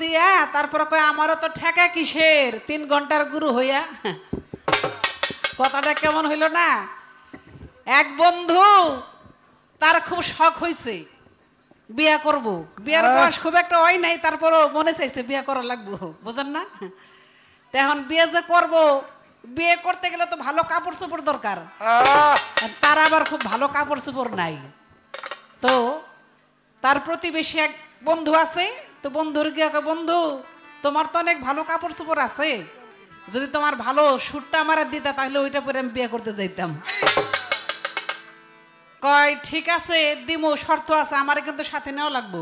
दिया तारपर कय आमार तो ठेका किसेर 3 घंटार गुरु हइया कथाटा केमन हइल ना। एक बंधु तार खूब शख हइছে বিয়া করব, বিয়ার বয়স খুব একটা হয় নাই, তারপরও মনে চাইছে বিয়া করা লাগবে, বুঝেন না। এখন বিয়ে যে করব, বিয়ে করতে গেলে তো ভালো কাপড় চোপড় দরকার, তার আবার খুব ভালো কাপড় চোপড় নাই। তো তার প্রতিবেশী এক বন্ধু আছে, তো বন্ধুর গিয়ে বন্ধু তোমার তো অনেক ভালো কাপড় চোপড় আছে, যদি তোমার ভালো সুটটা আমার দিতা তাহলে ওইটা পরে আমি বিয়ে করতে যাইতাম। কয় ঠিক আছে দিমু, শর্ত আছে আমার কিন্তু সাথে নেওয়া লাগবো।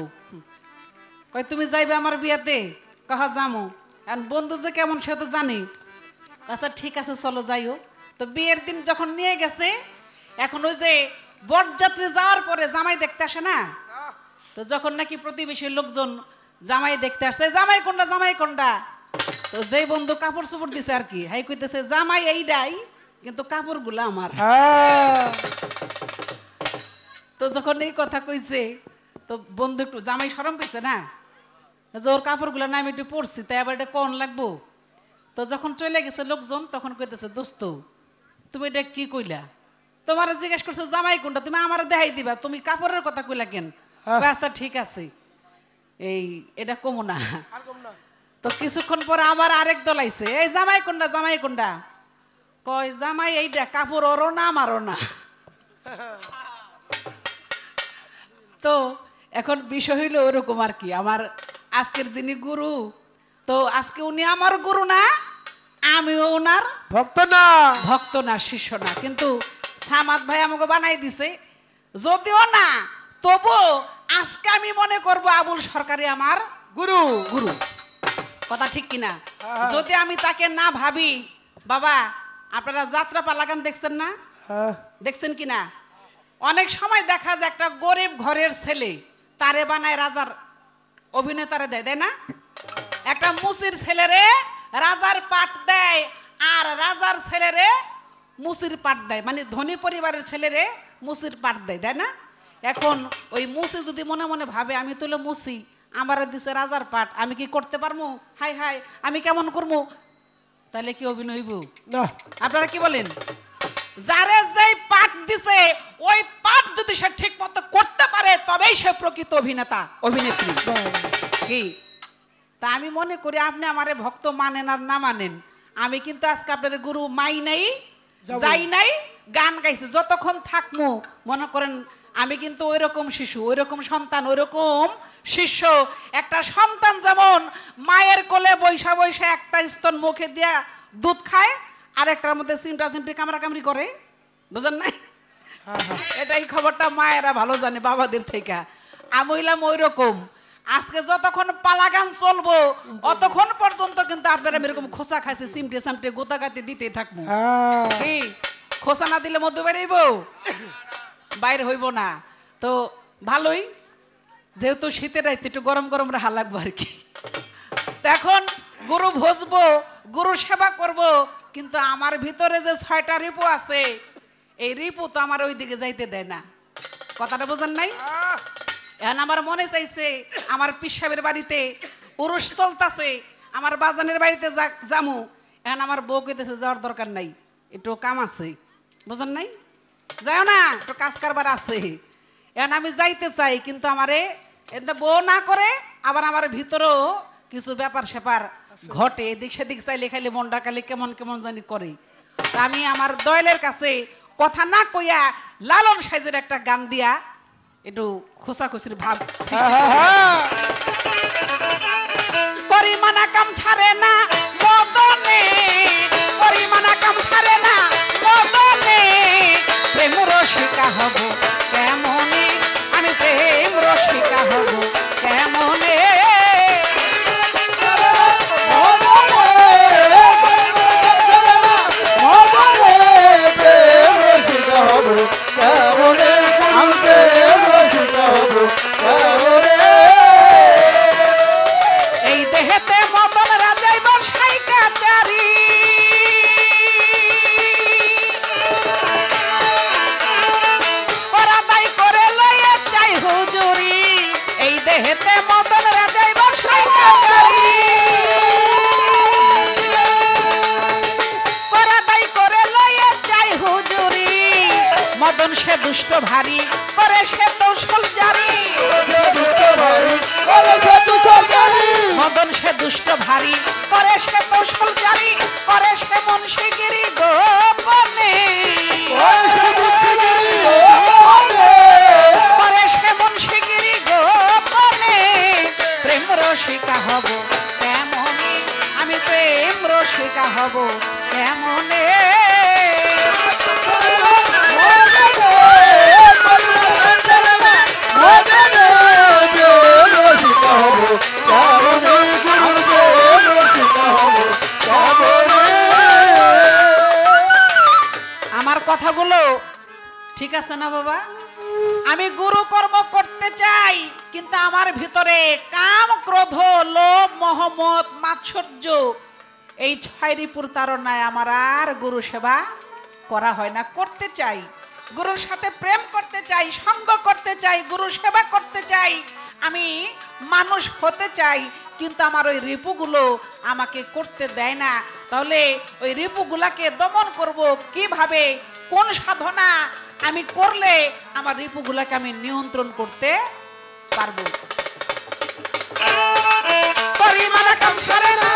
কয় তুমি যাইবে আমার বিয়াতে? কহা যামু। আর বন্ধু যে কেমন সে তো জানি, আচ্ছা ঠিক আছে চলো যাইও। তো বিয়ের দিন যখন নিয়ে গেছে, এখন ওই যে বরযাত্রী যাওয়ার পরে জামাই দেখতে আসে না, তো যখন নাকি প্রতিবেশীর লোকজন জামাই দেখতে আসছে, জামাই কোনটা জামাই কোনটা, তো যেই বন্ধু কাপড় চোপড় দিছে আর কি, হাই কইতেছে জামাই এইটাই কিন্তু কাপড় গুলা আমার। তো যখন এই কথা কইছে, তো বন্ধু একটু জামাই শরম পেয়েছে না, ওর কাপড় গুলা না আমি একটু পরছি, তাই আবার এটা কোন লাগবো। তো যখন চলে গেছে লোকজন, তখন কইতেছে দোস্ত তুমি এটা কি কইলা, তোমার জিজ্ঞেস করছে জামাই কোনটা, তুমি আমার দেখাই দিবা, তুমি কাপড়ের কথা কইলা কেন? আচ্ছা ঠিক আছে এই এটা কমো না। তো কিছুক্ষণ পরে আমার আরেক দল আইছে, এই জামাই কোনটা জামাই কোনটা? কয় জামাই এইটা, কাপড় ওরও না আমারও না। তো এখন বিষয় হইল ওরকম আর কি, আমার আজকের যিনি গুরু, তো আজকে উনি আমার গুরু না, আমিও ওনার ভক্ত না, ভক্ত না শিষ্য না, কিন্তু সামাদ ভাই আমাকে বানাই দিছে, যদিও না তবু আজকে আমি মনে করব আবুল সরকারি আমার গুরু। গুরু কথা ঠিক কিনা? যদি আমি তাকে না ভাবি, বাবা আপনারা যাত্রা পালা গান দেখছেন না, দেখছেন কিনা? অনেক সময় দেখা যায় একটা গরিব ঘরের ছেলে তারে বানায় রাজার অভিনেতারে দেয়, দেয় না? একটা মুসির ছেলেরে রাজার পাট দেয়, আর রাজার ছেলেরে মুসির পাট দেয়, মানে ধনী পরিবারের ছেলেরে মুসির পাট দেয়, দেয় না? এখন ওই মুসি যদি মনে মনে ভাবে আমি তোলে মুসি, আমার দিছে রাজার পাট, আমি কি করতে পারবো? হাই হাই আমি কেমন করবো? তাহলে কি অভিনয় হইব? আপনারা কি বলেন? যারে যে পাঠ দিছে ওই পাঠ যদি সে ঠিক মতো করতে পারে তবেই সে প্রকৃত অভিনেতা, অভিনেত্রী কি? তা আমি মনে করি আপনি আমারে ভক্ত মানেন আর না মানেন, আমি কিন্তু আজকে আপনার গুরু মাই নাই, যাই নাই, গান গাইছে, যতক্ষণ থাকবো মনে করেন আমি কিন্তু ওই রকম শিশু, ওই রকম সন্তান, ওই রকম শিষ্য। একটা সন্তান যেমন মায়ের কোলে বৈশা বৈশা একটা স্তন মুখে দিয়া দুধ খায়, আর একটার মধ্যে চিমটা চিমটি কামড়া কামড়ি করে, বুঝেন না? এটাই খবরটা মায়েরা ভালো জানে বাবাদের থেকে। আমি হইলাম ওই রকম। আজকে যতক্ষণ পালা গান চলবো অতক্ষণ পর্যন্ত কিন্তু আপনারা এরকম খোসা খাইছে, চিমটে চামটে গোতাগাতি দিতে থাকবো। খোসা না দিলে মধ্যে বেরিয়েব, বাইর হইব না। তো ভালোই, যেহেতু শীতের রাইতে একটু গরম গরম রাহা লাগবো আর কি। এখন গুরু ভজবো, গুরু সেবা করব, কিন্তু আমার ভিতরে যে 6টা রিপু আছে, এই রিপু তো আমার ওই দিকে যাইতে দেয় না। কথাটা বোঝেন নাই? এখন আমার মনে চাইছে আমার পিসাবের বাড়িতে উরুষ চলতেছে, আমার বাজানের বাড়িতে যামু। এখন আমার বউ কেতেছে যাওয়ার দরকার নাই, একটু কাম আছে, বুঝেন নাই, যাও না, একটু কাজ কারবার আছে। এখন আমি যাইতে চাই, কিন্তু আমারে বউ না করে, আবার আমার ভিতরেও কিছু ব্যাপার স্যাপার ঘটে, এদিক সেদিক চাইলে খাইলে মনটা খালি কেমন কেমন জানি করে। আমি আমার দয়ালের কাছে কথা না কইয়া লালন সাইজের একটা গান দিয়া একটু খোসাখুসির ভাব করিমানা কাম ছাড়ে না মদনে, করিমানা কাম ছাড়ে না মদনে, প্রেম রসিকা হব কেমনে, আমি প্রেম রসিকা হব কেমনে, হেতে মতন রাজাই বসাই। दुष्ट भारी करे से कौशल जारी मदन से दुष्ट भारी करे से कौशल जारी करे से मुंशी गिरी गोपने करे से मुंशी गिरी गोपने प्रेम रसिका हब एमोनी आमी प्रेम रसिका हब एमोने ठीक आछे ना बाबा आमी गुरु कर्म करते चाई किन्तु आमार भीतरे काम क्रोध लोभ मोह मद मात्सर्य एई छयटी प्रतारणाय आमार आर गुरु सेवा करा हय ना करते चाई गुरुर साथे प्रेम करते चाई संग करते चाई गुरु सेवा करते चाई आमी मानुष होते चाई किन्तु आमार ओई रिपुगुलो आमाके करते देय ना ताहले ओई रिपुगुलाके दमन करबो किभाबे कोन साधना आमी करले आमार रिपुगुलाके आमी नियंत्रण करते पारबो परिमाणा कम करे ना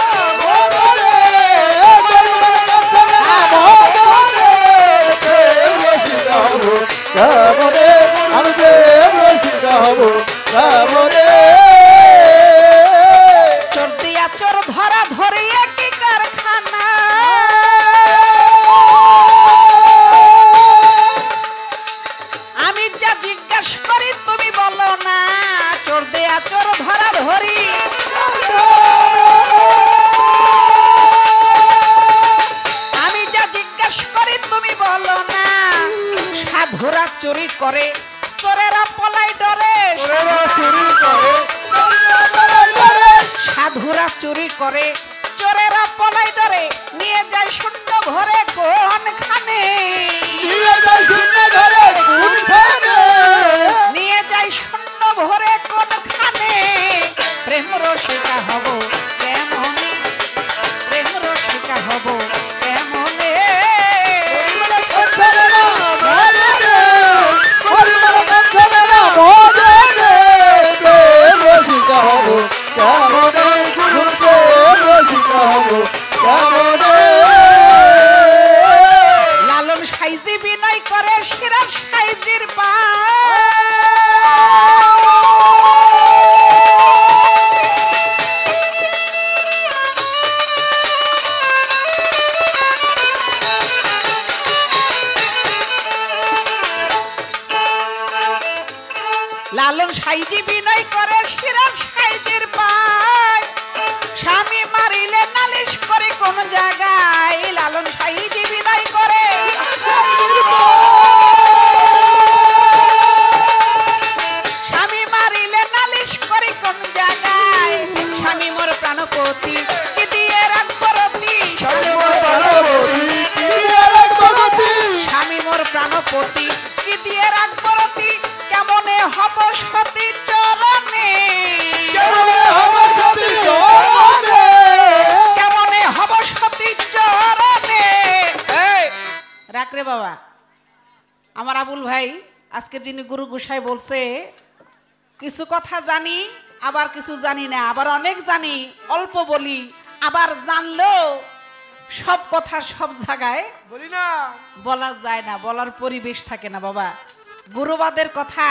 गुरुबादेर कथा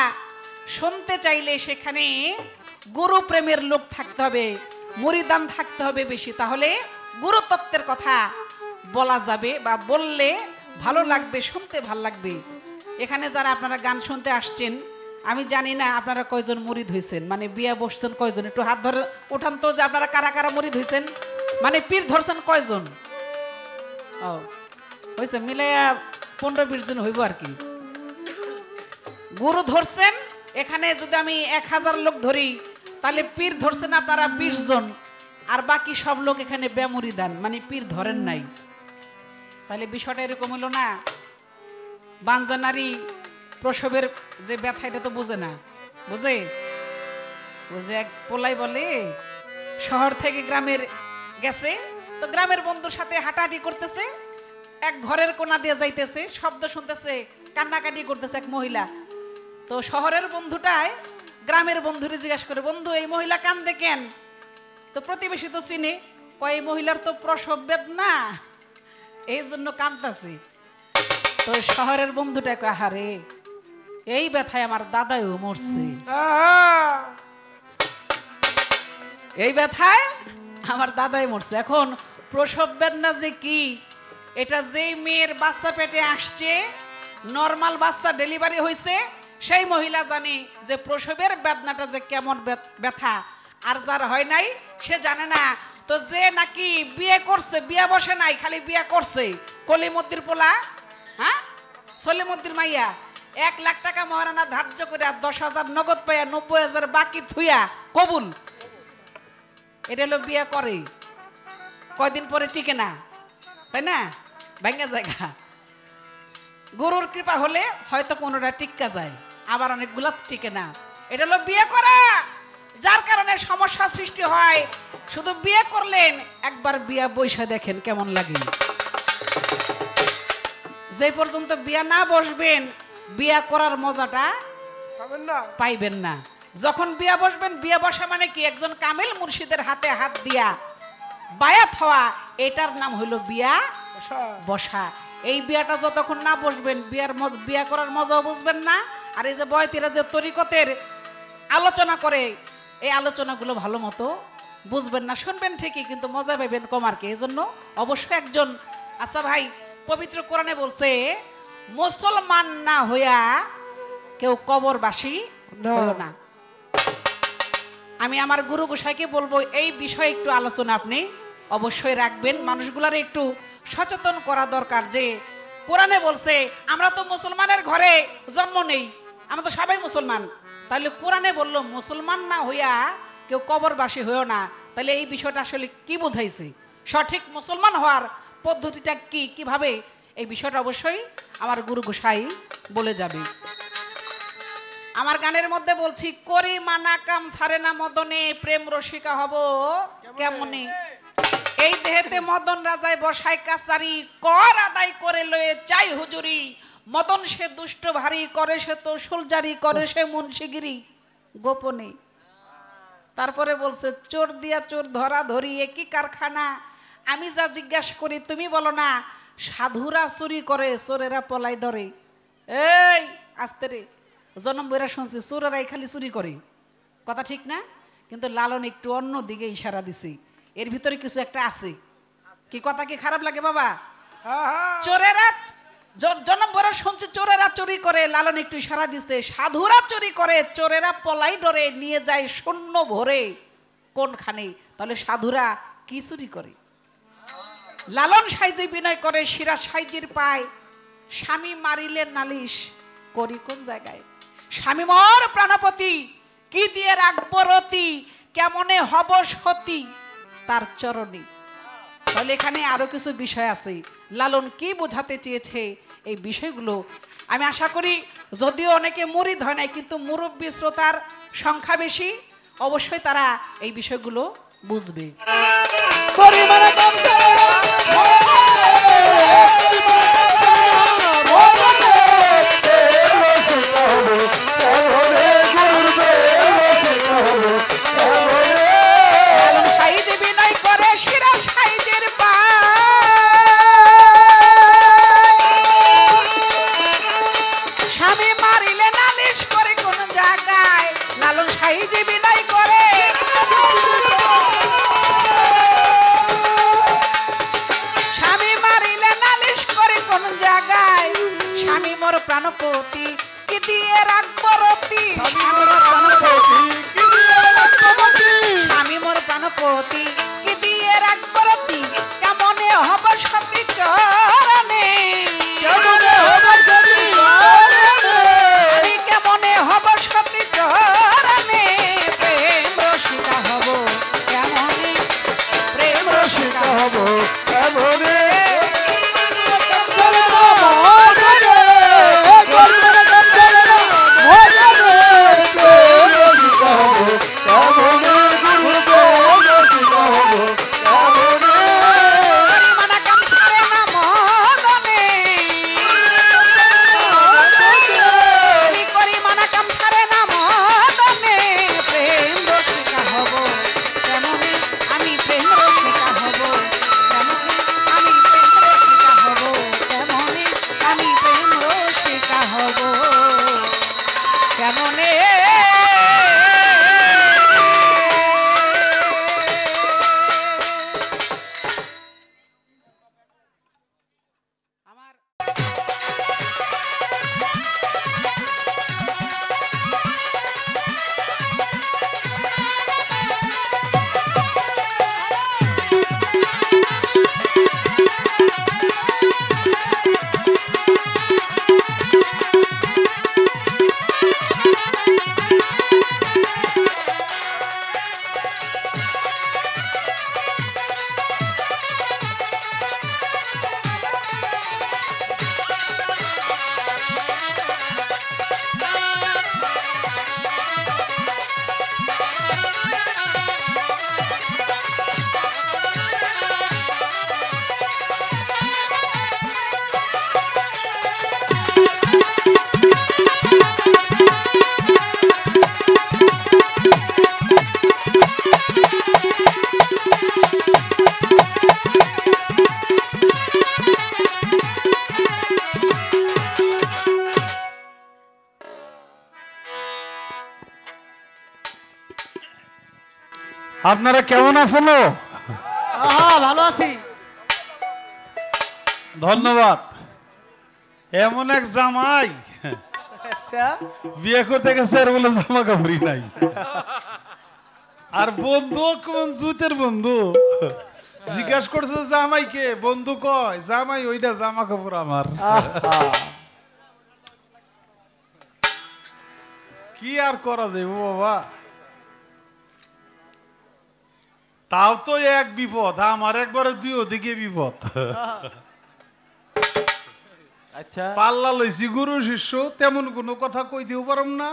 सुनते चाइले सेखाने गुरु प्रेमेर लोक थाकते होबे मुरिदान थाकते होबे बेशी ताहले गुरु तत्त्वेर कथा बोला जाबे बा बोलले भालो लागबे सुनते भालो लागबे एखाने जारा आपनारा गान सुनते आसछेन आमी जानी ना आपनारा कयजन मुरिद हयेछेन माने बिया बसछेन कयजन एकटु हात धरे उठान तो जे आपनारा कारा कारा मुरिद हयेछेन माने पीर धरछेन कयजन ओ हयेछे मिलाया 15-20 जन हইব আর কি गुरु धरछेन एखाने जोदि आमी 1000 लोक धरि ताहले पीर धरछेन आपनारा 20 जन आर बाकी सब लोक एखाने बेमुरिदान माने पीर धरेन नाई ताहले विषयटा एरকম হলো না बांजानारी प्रसवेर जे ব্যথা এটা তো বোঝে না বুঝে বুঝে এক পোলাই বলে শহর থেকে গ্রামের গেছে তো ग्रामेर বন্ধুর সাথে হাঁটাহাঁটি করতেছে एक ঘরের কোণা দিয়ে যাইতেছে শব্দ শুনতেছে কান্নাকাটি করতেছে এক মহিলা। তো শহরের বন্ধুটায় গ্রামের বন্ধুরে জিজ্ঞাসা করে, বন্ধু এই মহিলা কান্দে কেন? তো প্রতিবেশী তো চিনি, কয় মহিলার তো প্রসব বেদনা, এই জন্য কাঁদতেছে। তো শহরের বন্ধুটা কয়, আহারে এই ব্যথায় আমার দাদাও মরছে, এই ব্যথায় আমার দাদাই মরছে। এখন প্রসব বেদনা যে কি, এটা যেই মেয়ের বাচ্চা পেটে আসছে, নর্মাল বাচ্চা ডেলিভারি হয়েছে, সেই মহিলা জানে যে প্রসবের বেদনাটা যে কেমন ব্যথা, আর যার হয় নাই সে জানে না। তো যে নাকি বিয়ে করছে, বিয়ে বসে নাই, খালি বিয়ে করছে, কলিমদ্দির পোলা, হ্যাঁ সলিমদ্দির মাইয়া, 1 লাখ টাকা মহারানা ধার্য করে 10,000 নগদ পাইয়া 90,000 বাকি থুইয়া কবুল, এটা হলো বিয়ে করে, কয়দিন পরে টিকে না, তাই না, ভেঙে জায়গা। গুরুর কৃপা হলে হয়তো কোনোটা টিকা যায়, আবার অনেকগুলা টিকে না, এটা হলো বিয়ে করা। যার কারণে সমস্যা সৃষ্টি হয়। শুধু বিয়ে করলেন, একবার বিয়া বৈশা দেখেন কেমন লাগে। যে পর্যন্ত বিয়া না বসবেন, বিয়া করার মজাটা পাইবেন না। যখন বিয়া বসবেন, বিয়া বসা মানে কি, একজন কামেল মুর্শিদের হাতে হাত দিয়া বায়াত হওয়া, এটার নাম হলো বিয়া বসা। এই বিয়াটা যতক্ষণ না বসবেন, বিয়া করার মজাও বুঝবেন না। আর এই যে বয়তিরা যে তরিকতের আলোচনা করে, এই আলোচনাগুলো ভালো মতো বুঝবেন না। শুনবেন ঠিকই, কিন্তু মজা পাইবেন কম আর কি। এই জন্য অবশ্যই একজন, আচ্ছা ভাই পবিত্র কোরআনে বলছে মুসলমান না হইয়া কেউ কবরবাসী হইও না। আমি আমার গুরু গোসাইকে বলবো এই বিষয়ে একটু আলোচনা আপনি অবশ্যই রাখবেন। মানুষগুলার একটু সচেতন করা দরকার যে কোরআনে বলছে, আমরা তো মুসলমানের ঘরে জন্ম নেই, আমরা তো সবাই মুসলমান, তাহলে কোরআনে বললো মুসলমান না হইয়া কেউ কবরবাসী হইও না। তাহলে এই বিষয়টা আসলে কি বোঝাইছে, সঠিক মুসলমান হওয়ার পদ্ধতিটা কি, কিভাবে, এই বিষয়টা অবশ্যই আমার গুরু গোসাই বলে যাবে। আমার গানের মধ্যে বলছি, করি মানা কাম ছাড়ে না মদনে, প্রেম রসিকা হব কেমনে, এই দেহেতে মদন রাজায় বসায় কাছারি, কর আদায় করে লয়ে চাই হুজুরি, মদন সে দুষ্ট ভারী, করে সে তো সুলজারি, করে সে মুন্সিগিরি গোপনে। তারপরে বলছে, চোর দিয়া চোর ধরা ধরি একই কারখানা, আমি যা জিজ্ঞাসা করি তুমি বলো না, সাধুরা চুরি করে চোরেরা পলায় ডরে। এই আস্তে রে, জনম বইরা শুনছি চোরেরাই খালি চুরি করে, কথা ঠিক না, কিন্তু লালন একটু অন্য দিকে ইশারা দিছে, এর ভিতরে কিছু একটা আছে কি, কথা কি খারাপ লাগে বাবা? চোরেরা জনম বইরা শুনছি চোরেরা চুরি করে, লালন একটু ইশারা দিছে, সাধুরা চুরি করে চোরেরা পলাই ডরে, নিয়ে যায় শূন্য ভরে কোনখানে। তাহলে সাধুরা কি চুরি করে? লালন সাইজি বিনয় করে, শিরা সাইজির পায়, স্বামী মারিলে নালিশ করি কোন জায়গায়, স্বামী মর প্রাণপতি, কি দিয়ে রাখবো রতি, কেমনে হব সতী তার চরণে। তাহলে এখানে আরো কিছু বিষয় আছে, লালন কি বোঝাতে চেয়েছে এই বিষয়গুলো আমি আশা করি। যদিও অনেকে মুরিদ হয় নাই, কিন্তু মুরব্বী শ্রোতার সংখ্যা বেশি, অবশ্যই তারা এই বিষয়গুলো বুঝবে। আপনারা কেমন আছেন? ভালো আছি, ধন্যবাদ। এমন এক জামাই বিয়ে করতে গেছে আর বলে জামা কাপড়ই নাই, আর বন্ধু কোন জুতের বন্ধু জিজ্ঞাসা করছে জামাইকে, বন্ধু কয় জামাই ওইটা জামা কাপড় আমার। কি আর করা যাইব বাবা, তাও তো এক বিপদ, আমার একবারে দুই দিকে বিপদ। আচ্ছা, পাল্লা লইছি গুরু শিষ্য, তেমন কোনো কথা কইতেও পারম না,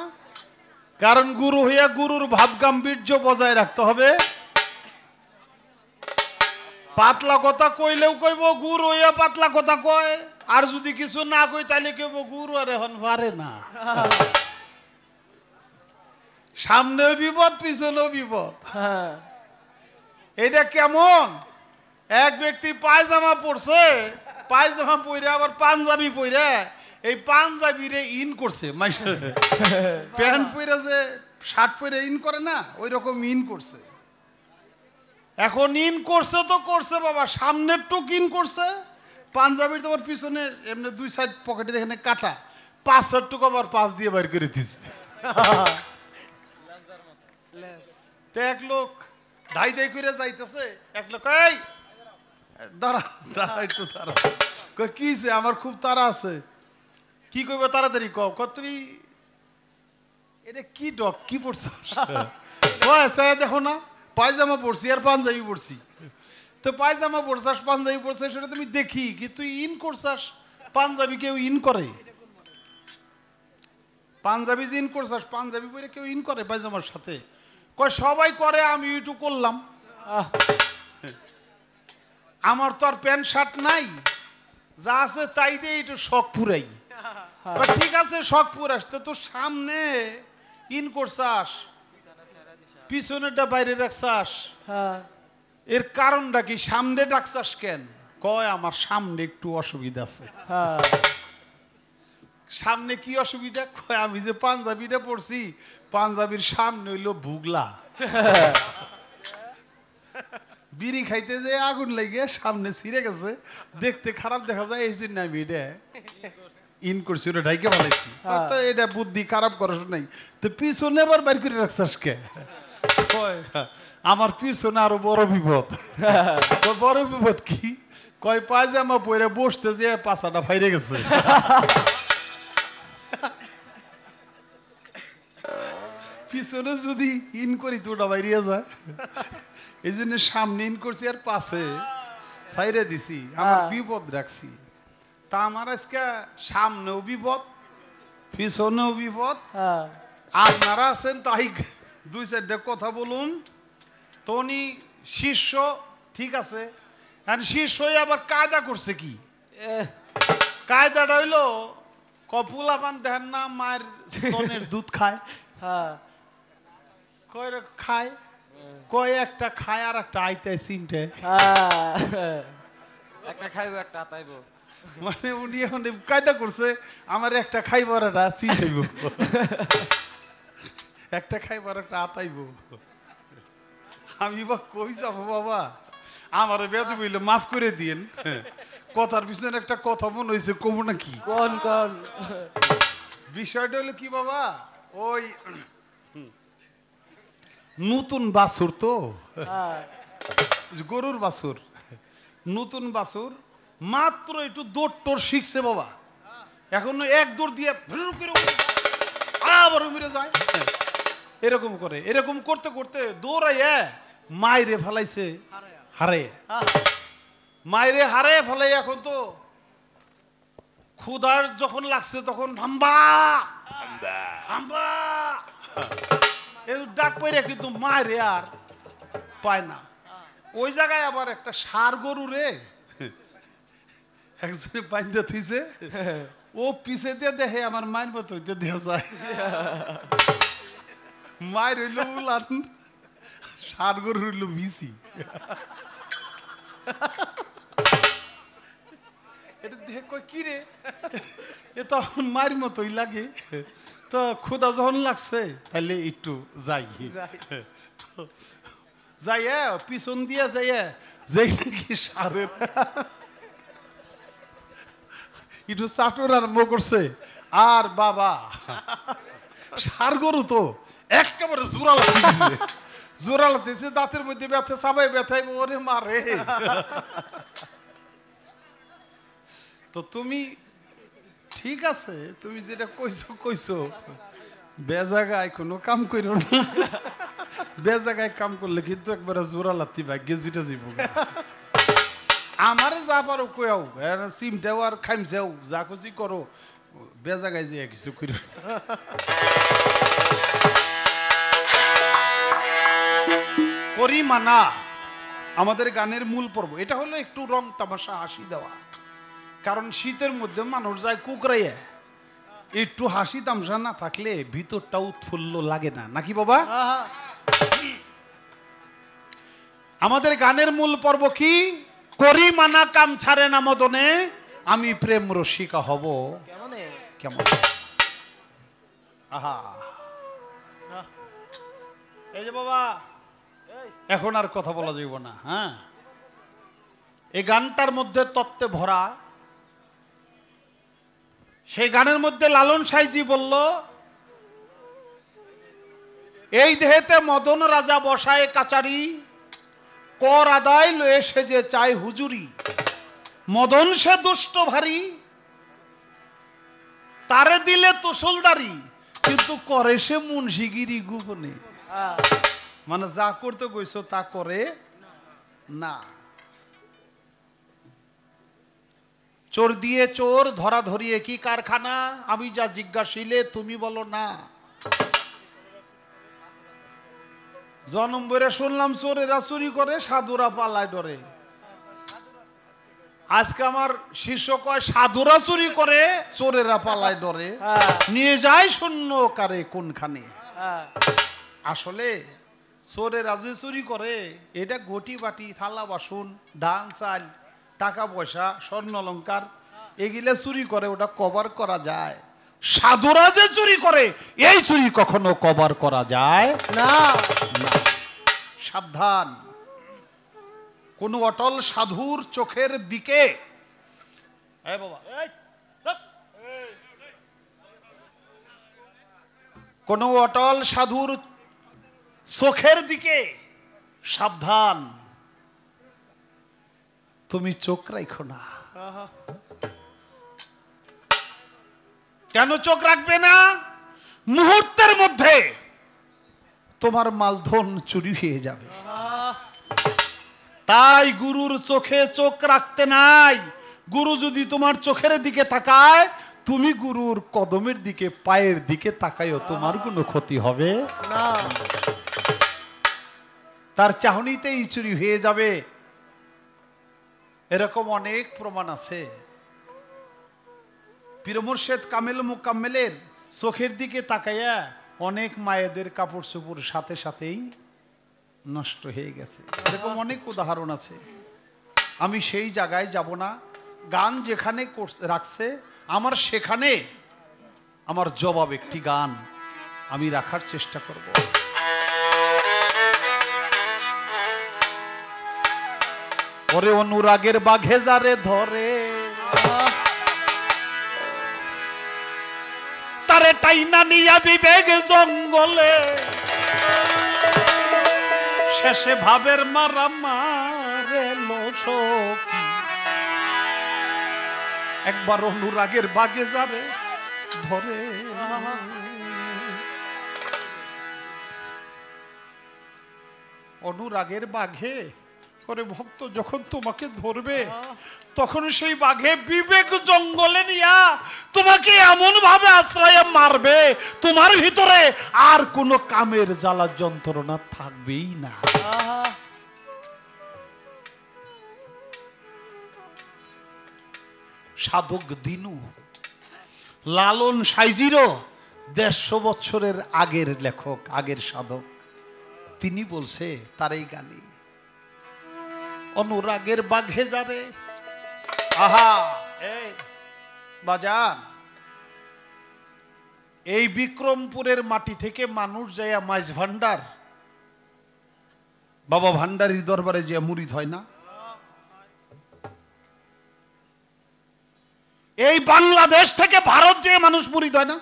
কারণ গুরু হইয়া গুরুর ভাব গাম্ভীর্য বজায় রাখতে হবে। পাতলা কথা কইলেও কইব গুরু হইয়া পাতলা কথা কয়, আর যদি কিছু না কই তাহলে কইব গুরু আর এখন পারে না। সামনেও বিপদ পিছনেও বিপদ। এটা কেমন, এক ব্যক্তি পায়জামা পরছে, পায়জামা পরে আবার পাঞ্জাবি পরে, এই পাঞ্জাবি রে ইন করছে, প্যান্ট পরে যে শার্ট পরে ইন করে না ওই রকম ইন করছে। এখন ইন করছে তো করছে বাবা, সামনের টুক ইন করছে, পাঞ্জাবির তোমার পিছনে এমনি দুই সাইড পকেটে এখানে কাটা, পাশের টুক আবার পাশ দিয়ে বাইর করে দিছে। এক লোক ধাই ধাই করে যাইতেছে, এক লোক এই দাঁড়া দাঁড়া একটু দাঁড়া, কি আমার খুব তাড়া আছে, কি করবো তাড়াতাড়ি কও। তুই এটা কি ডক কি পড়ছ, দেখো না পায়জামা পড়ছি আর পাঞ্জাবি পড়ছি, তো পায়জামা পড়ছাস পাঞ্জাবি পড়ছাস সেটা তুমি দেখি, কি তুই ইন করছাস পাঞ্জাবি, কেউ ইন করে পাঞ্জাবি যে ইন করছাস পাঞ্জাবি পরে কেউ ইন করে পায়জামার সাথে? কয় সবাই করে আমি একটু করলাম, আমার তো আর প্যান্ট শার্ট নাই, যা আছে তাই দিয়ে একটু শখ পুরাই। ঠিক আছে শখ পুরাস, তো তোর সামনে ইন করছাস পিছনেরটা বাইরে রাখছাস, এর কারণটা কি, সামনে ডাকছাস কেন? কয় আমার সামনে একটু অসুবিধা আছে। সামনে কি অসুবিধা? কয় আমি যে পাঞ্জাবিটা পড়ছি পাঞ্জাবির সামনে হইলো ভুগলা, বিড়ি খাইতে যে আগুন লাগে সামনে ছিঁড়ে গেছে, দেখতে খারাপ দেখা যায়, এই জন্য আমি এটা ইন করছি, ওটা ঢাইকে বানাইছি। তো এটা বুদ্ধি খারাপ করার নাই, তো পিছনে আবার বাইর করে রাখছাস কে? কয় আমার পিছনে আরো বড় বিপদ। বড় বিপদ কি? কয় পায়জামা পরে বসতে যে পাছাটা বাইরে গেছে। পিছনে যদি ইন করি তো ওটা বাইরে যায়, এই জন্য সামনে ইন করছি আর পাশে সাইরে দিছি, আমার বিপদ রাখছি। তা আমার আজকে সামনেও বিপদ পিছনেও বিপদ, আপনারা আছেন তাই দুই চারটা কথা বলুন। তনি শিষ্য ঠিক আছে, আর শিষ্য আবার কায়দা করছে কি? কায়দাটা হইলো কপুলাপান দেখেন না মায়ের স্তনের দুধ খায়, কয় খায়, কয় একটা খায় আর একটা আইতে চিনতে, একটা খাইবো একটা আতাইবো, মানে উনি এখন কায়দা করছে আমার একটা খাইবো আর একটা চিনতেইবো, একটা খাইবো আর একটা আতাইবো। আমি বা কই যাব বাবা, আমার বেদু বইলে মাফ করে দিয়েন, কথার পিছনে একটা কথা মনে হয়েছে কব নাকি। বিষয়টা হলো কি বাবা, ওই নতুন বাছুর তো, গরুর বাছুর, নতুন বাছুর মাত্র একটু দৌড় টোর শিখছে বাবা, এখন এক দৌড় দিয়ে আবার উমিরে যায়, এরকম করে, এরকম করতে করতে দৌড়াইয়া মাইরে ফেলাইছে, হারাইয়া মাইরে হারাইয়া ফেলাই। এখন তো ক্ষুধার যখন লাগছে তখন হাম্বা হাম্বা ডাক পাইরা, কিন্তু মাইরে আর পায় না। ওই জায়গায় আবার একটা ষাঁড় গরু রে একজনে বাঁধা থইছে, ও পিছে দিয়ে দেখে আমার মায়ের মতো হইতে দেওয়া যায়, মায়ের হইল উলান ষাঁড় গরু হইল বিসি। এটা দেখে কয় কি রে, এ তখন মায়ের মতোই লাগে, তো ক্ষুধা যখন লাগছে তাহলে একটু যাই, जायो पिसुंदिया जायो जैनिकी सारेर इटु साटुरार मगरसे आर बाबा सार गरु तो एकेबारे जुराल दिसे दातेर मध्ये ব্যথা সবাই ব্যথাই ওরে मारे तो तुमी ठीक आछे तुमी जेटा কইছো কইছো बेजागाय कोनो काम कइरो ना बेजागाय काम करले किन्तु एकबारे जुरालाती भाग्ये जुइटा जाइबो আমারে যা পারো কইও এরা সিম দেও আর খাইম যাও যা খুশি করো বেজাগায় যাইয়া কিছু কইরো করিমানা আমাদের গানের মূল পর্ব এটা হলো একটু রং তামাশা হাসি দেওয়া কারণ শীতের মধ্যে মানুষ যায় কুকরাইয়া একটু হাসি তামাশা না থাকলে ভিতরটা উৎফুল্ল লাগে না নাকি বাবা আমাদের গানের মূল পর্ব কি করিমানা কাম ছাড়ে না মদনে আমি প্রেম রসিকা হব কেমন কেমন আহা এই যে বাবা এখন আর কথা বলা যাইব না হ্যাঁ এই গানটার মধ্যে তত্ত্বে ভরা সেই গানের মধ্যে লালন সাইজি বলল এই দেহেতে মদন রাজা বসায় কাচারি কর আদায় লয়ে সে যে চায় হুজুরি মদন সে দুষ্ট ভারী তারে দিলে তুসলদারি কিন্তু করে সে মুন্সিগিরি গোপনে মানে যা করতে কইছো তা করে না চোর দিয়ে চোর ধরা ধরিয়ে কি কারখানা আমি যা জিজ্ঞাসিলে তুমি বলো না জনমবরে শুনলাম চোরেরা চুরি করে সাধুরা পালায় ডরে আজকে আমার শিষ্য কয় সাধুরা চুরি করে চোরেরা পালায় ডরে নিয়ে যায় শূন্য কারে কোনখানে আসলে চোরেরা যে চুরি করে এটা গটি বাটি থালা বাসন ধান চাল টাকা পয়সা স্বর্ণ অলঙ্কার এগুলো চুরি করে ওটা কভার করা যায় সাধুরা যে চুরি করে এই চুরি কখনো কভার করা যায় না সাবধান কোন অটল সাধুর চোখের দিকে এই বাবা কোন অটল সাধুর চোখের দিকে সাবধান তুমি চোখ রাখো না কেন চোখ রাখবে না মুহূর্তের মধ্যে তোমার মালধন চুরি হয়ে যাবে তাই গুরুর চোখে চোখ রাখতে নাই গুরু যদি তোমার চোখের দিকে তাকায় তুমি গুরুর কদমের দিকে পায়ের দিকে তাকায়ও তোমার কোনো ক্ষতি হবে না তার চাহনিতেই চুরি হয়ে যাবে এরকম অনেক প্রমাণ আছে পীর মুর্শিদ কামেল মুকাম্মেলের চোখের দিকে তাকায়া অনেক মায়েদের কাপড় চোপড় সাথে সাথেই নষ্ট হয়ে গেছে এরকম অনেক উদাহরণ আছে আমি সেই জায়গায় যাব না গান যেখানে রাখছে আমার সেখানে আমার জবাব একটি গান আমি রাখার চেষ্টা করব ওরে অনুরাগের বাঘে যারে ধরে তারে টাইনা নিয়া বিবেক জঙ্গলে শেষে ভাবের মারা মারে লোসকি একবার অনুরাগের বাঘে যারে ধরে অনুরাগের বাঘে করে ভক্ত যখন তোমাকে ধরবে তখন সেই বাঘে বিবেক জঙ্গলে নিয়া তোমাকে এমন ভাবে আশ্রয় মারবে তোমার ভিতরে আর কোনো কামের জ্বালা যন্ত্রণা থাকবেই না সাধক দিনু লালন সাইজিরও ১৫০ বছরের আগের লেখক আগের সাধক তিনি বলছে তার এই গানে অনুরাগের বাঘে যাবে আহা এই বাজান এই বিক্রমপুরের মাটি থেকে মানুষ যায় মাইজ ভান্ডার बाबा भांडारी दरबारे जे मुरीद है ना এই বাংলাদেশ থেকে ভারত যে মানুষ মুরিদ হয় না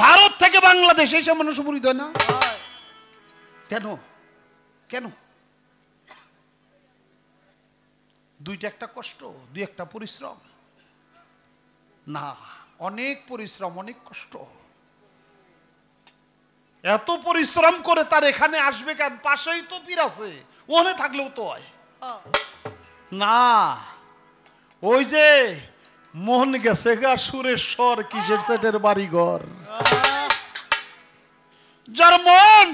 ভারত থেকে বাংলাদেশ এসে মানুষ মুরিদ হয় না কেন কেন দুইটা একটা কষ্ট দুই একটা পরিশ্রম না অনেক পরিশ্রম অনেক কষ্ট এত পরিশ্রম করে তার এখানে আসবে কেন পাশেই তো পীর আছে ওখানে থাকলেও তো হয় না ওই যে मोहन गेसेगा सुरेश्वर किशोर सेठेर बाड़ीघर जार मन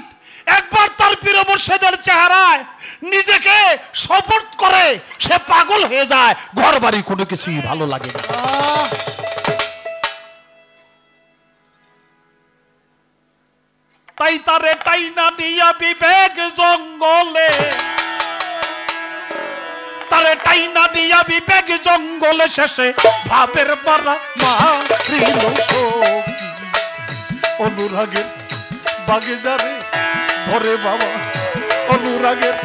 एक बार तार पीर मुर्शिदेर चेहराय निजेके सपोर्ट करे से पागल हो जाए घर बाड़ी कोनो किछुई भालो लागे ना ताई तारे ताइना निया विवेक जंगले तारे टाइना दिया विवेक जंगल शेषे भावेर मरा मारिल सखी अनुरागेर बागे जारे धरे बाबा अनुरागेर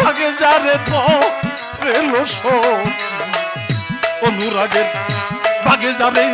बागे जारे धरेल सखी अनुरागेर बागे जारे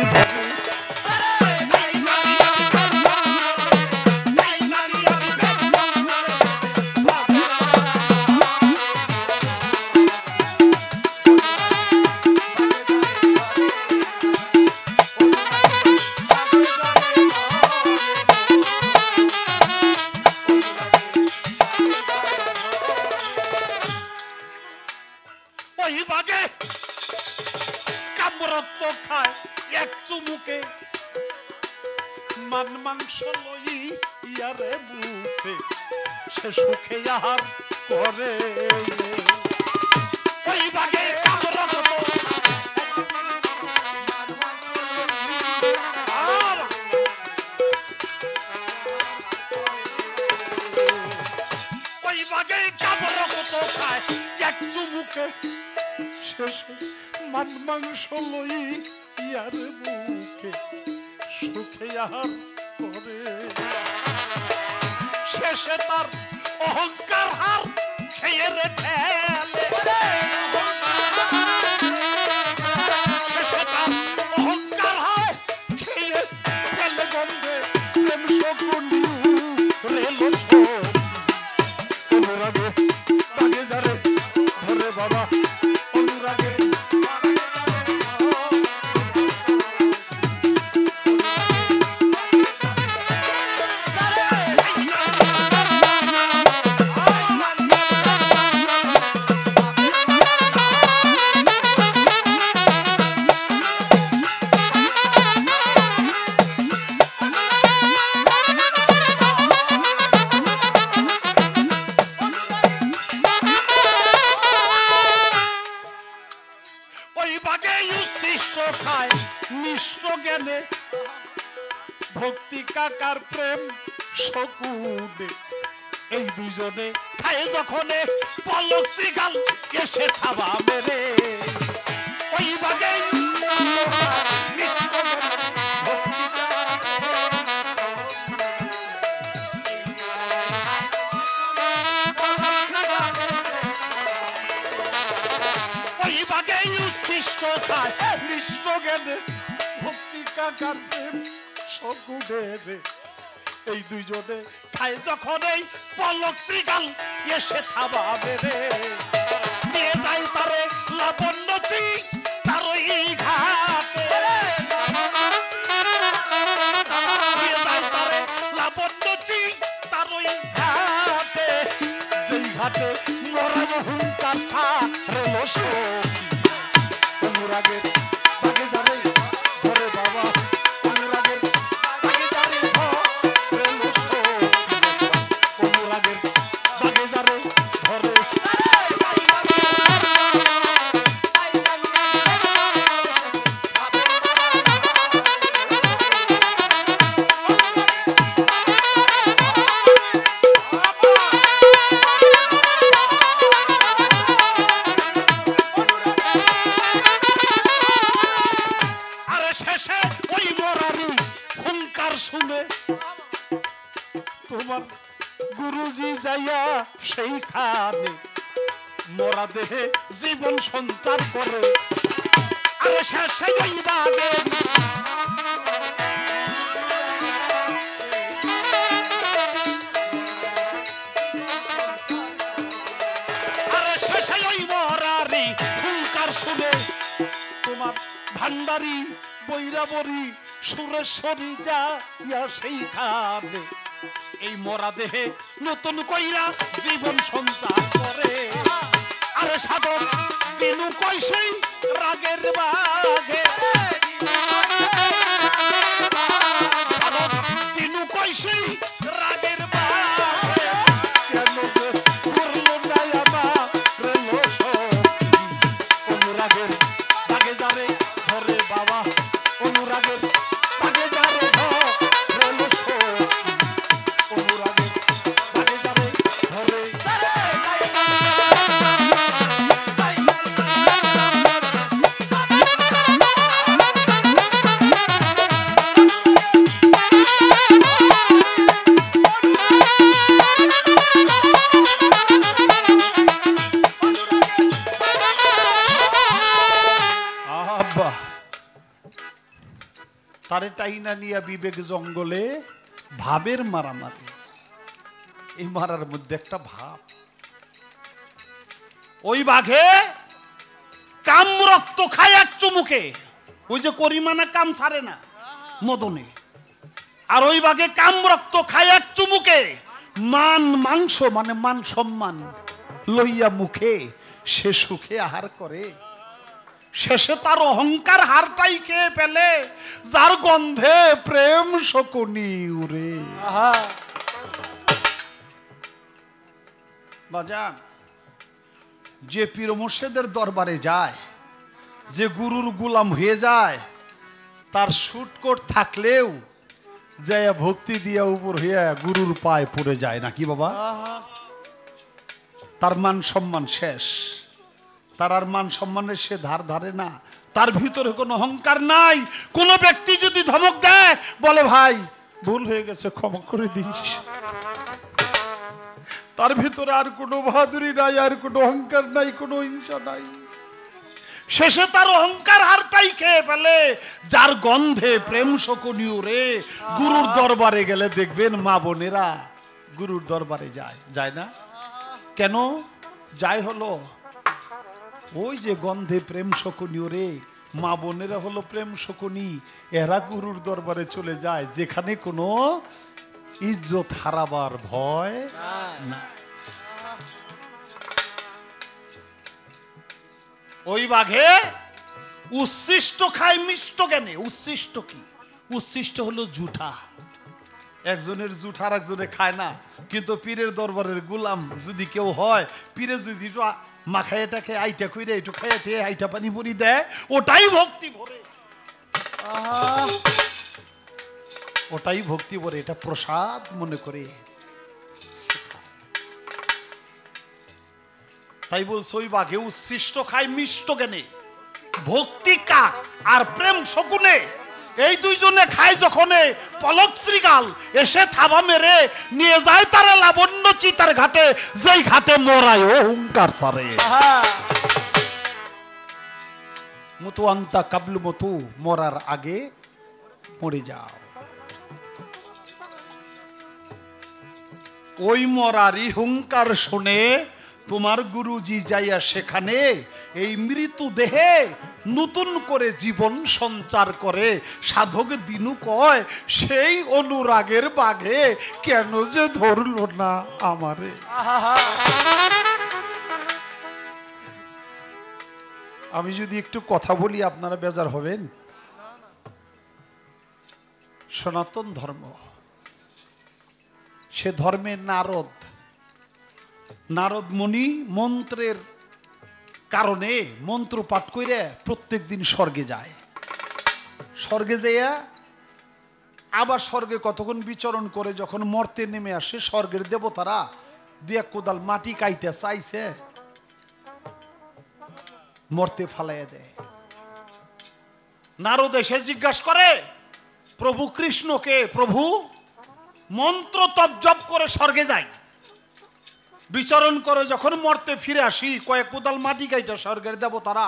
मोरा देहे जीवन संचार करे भंडारी बैराबरी सुरेश्वरी जाने मोरा देहे नतून कईरा जीवन संचार करे तीनों कोई सही रागेर बागे तीनों कोई सही रागेर बागे क्या लोग गुरलो नया बागलो शो उनुरागेर बागे जारे घरे बाबा उनुरागेर बागे जारे घरेलो शो उनुरागेर बागे जारे घरे तारे टाइना निया विवेक जंगले भावेर मारामारी मारार मध्य एक भाव ओई बाघे काम रक्त खाय एक चुमुके ओई जे करिमाना काम सारे ना मदने और ओई बाघे काम रक्त खाय एक चुमुके मान मांस माने मान सम्मान लइया मुखे से सुखे आहार करे शेषे तार अहंकार हारटाई खेये फेले जार गन्धे प्रेम शकुनी उड़े बाजान जे पीर मुर्शिदेर दरबारे जाए जे गुरुर गुलाम हुए जाए तार शुटकोट थाकलेओ जया भक्ति दिया ऊपर हुए गुरुर पाए पुड़े जाए ना कि बाबा तार मान सम्मान शेष तार मान सम्मान से धार धारे ना तार भीतर कोनो अहंकार नाई कोनो व्यक्ति यदि धमक दे बोले भाई भूल हो गेछे क्षमा करे दिस तार भीतर आर कोनो बहादुरी नाई आर कोनो अहंकार नाई कोनो हिंसा नाई शेषे तार अहंकार हारटाई खेये फेले जार गन्धे प्रेम शकुनियो रे गुरुर दरबारे गेले देखबेन मा बोनेरा गुरुर दरबारे जाए जाए ना केन जाए हलो ওই যে গন্ধে প্রেম শকুনি ওরে মা বোনেরা হলো প্রেম শকুনি এরা গুরুর দরবারে চলে যায় যেখানে কোনো ইজ্জত হারাবার ভয় না ওই বাঘে উচ্ছিষ্ট খায় মিষ্ট কেনে উচ্ছিষ্ট কি উচ্ছিষ্ট হলো জুঠা একজনের জুঠা আরেকজনে খায় না কিন্তু পীরের দরবারের গোলাম যদি কেউ হয় পীরে যদি माखाएटा के आईटा कोई रे इटो खाए थे आईटा पानी पूरी दे ओटाई भक्ति भरे ओटाई भक्ति भरे इटा प्रसाद मने करे ताई बोल सोई बागे उस्सिष्टो खाई मिष्टो गने भक्ति का आर प्रेम शकुने এই দুইজনে খায় যখনে পলক শ্রীকাল এসে থাবা মেরে নিয়ে যায় তারা লাবণ্য চিতার ঘাটে যেই ঘাটে মরায় অহংকার সারে মুতু আন্তা কাবলু মুতু মরার আগে মরে যাও ওই মরারি হুংকার শুনে তোমার গুরুজি যাইয়া সেখানে এই মৃত্যু দেহে নতুন করে জীবন সঞ্চার করে সাধক দিনু কয় সেই অনুরাগের বাঘে কেন যে ধরলো না আমারে আমি যদি একটু কথা বলি আপনারা বেজার হবেন সনাতন ধর্ম সে ধর্মে নারদ नारद मुनि मंत्रेर कारणे मंत्र पाठ कइरा प्रत्येक दिन स्वर्गे जाए स्वर्गे जाइया आबार स्वर्गे कतक्षण विचरण करे जखन मरते नेमे आसे स्वर्गेर देवतारा दुई एक कोदाल माटी काइटा चाइछे मरते फालाइया देय नारद एसे जिज्ञासा करे प्रभु कृष्णके प्रभु मंत्र तप जप करे स्वर्गे जाए विचरण करे जखन मरते फिरे आसि कयेक कोदाल माटी काइटा स्वर्गेर देवतारा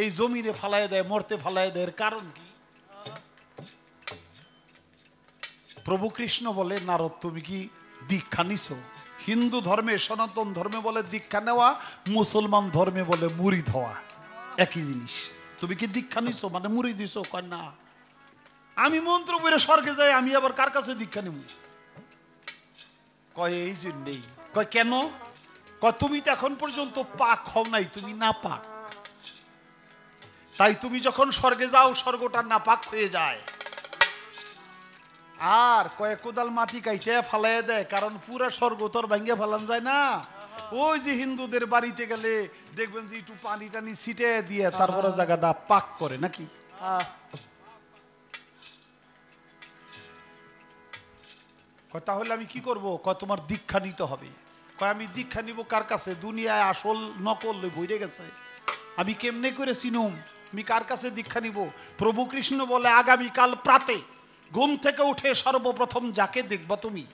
एई जमिने फालाय देय मरते फालाय देयर कारण कि प्रभु कृष्ण बोले नारद तुमि कि दीक्षा निछो हिंदू धर्मे सनातन धर्मे बोले दीक्षा नेवा मुसलमान धर्मे बोले मुरिद हवा एकई जिनिस तुमि कि दीक्षा निछो माने मुरिद दिसो कन्या आमी मंत्र पढ़े स्वर्गे जाई आमी आबार कार काछे दीक्षा नेब कय एई जे नेई কয় কেন কয় তুমি তো এখন পর্যন্ত পাক হও নাই তুমি না পাক তাই তুমি যখন স্বর্গে যাও স্বর্গটা না পাক হয়ে যায় আর কয় কোদাল মাটি কাইতে ফালায় দেয় কারণ পুরো স্বর্গ তোর ভাঙিয়ে ফেলান যায় না ওই যে হিন্দুদের বাড়িতে গেলে দেখবেন যে একটু পানি টানি ছিটে দিয়ে তারপরে জায়গাটা পাক করে নাকি কয় তাহলে আমি কি করব কয় তোমার দীক্ষা নিতে হবে কয় আমি দীক্ষা নিব কার কাছে দুনিয়ায় আসল নকল ভরে গেছে আমি কেমনে করে চিনুম আমি কার কাছে দীক্ষা নিব প্রভু কৃষ্ণ বলে আগামী কাল প্রাতে ঘুম থেকে উঠে সর্বপ্রথম যাকে দেখবা তুমি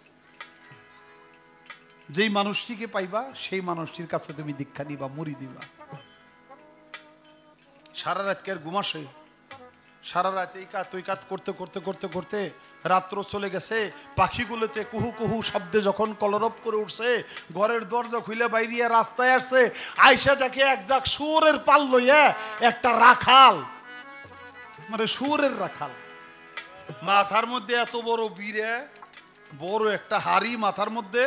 যেই মানুষটিকে পাইবা সেই মানুষটির কাছে তুমি দীক্ষা নিবা মুড়ি দিবা সারা রাত কার ঘুমাসে সারা রাত এই কাত ওই কাত করতে করতে করতে করতে রাত্র চলে গেছে পাখিগুলোতে কুহু কুহু শব্দে যখন কলরব করে উঠছে ঘরের দরজা খুলে বাইরে রাস্তায় আসছে আয়শা দেখে একজাক শুয়োরের পাল লইয়া একটা রাখাল মানে শুয়োরের রাখাল মাথার মধ্যে এত বড় বিড়ে বড় একটা হাড়ি মাথার মধ্যে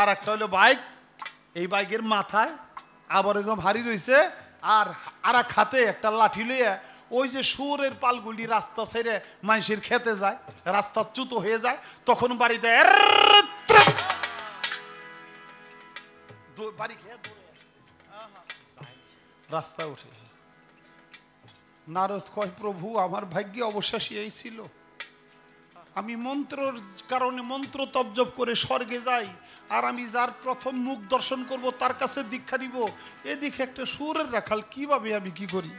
আর একটা হলো বাইক এই বাইকের মাথায় আবার এরকম হাড়ি রয়েছে আর আরেক হাতে একটা লাঠি লইয়া ওই যে শুয়োরের পালগুলি রাস্তা ছেড়ে মানুষের খেতে যায় রাস্তা চুতো হয়ে যায় তখন বাড়িতে রাস্তা উঠে নারদ কয় প্রভু আমার ভাগ্যে অবশেষে এই ছিল আমি মন্ত্রর কারণে মন্ত্র তপজপ করে স্বর্গে যাই আর আমি যার প্রথম মুখ দর্শন করব তার কাছে দীক্ষা নিব এদিকে একটা শুয়োরের রাখাল কিভাবে আমি কি করি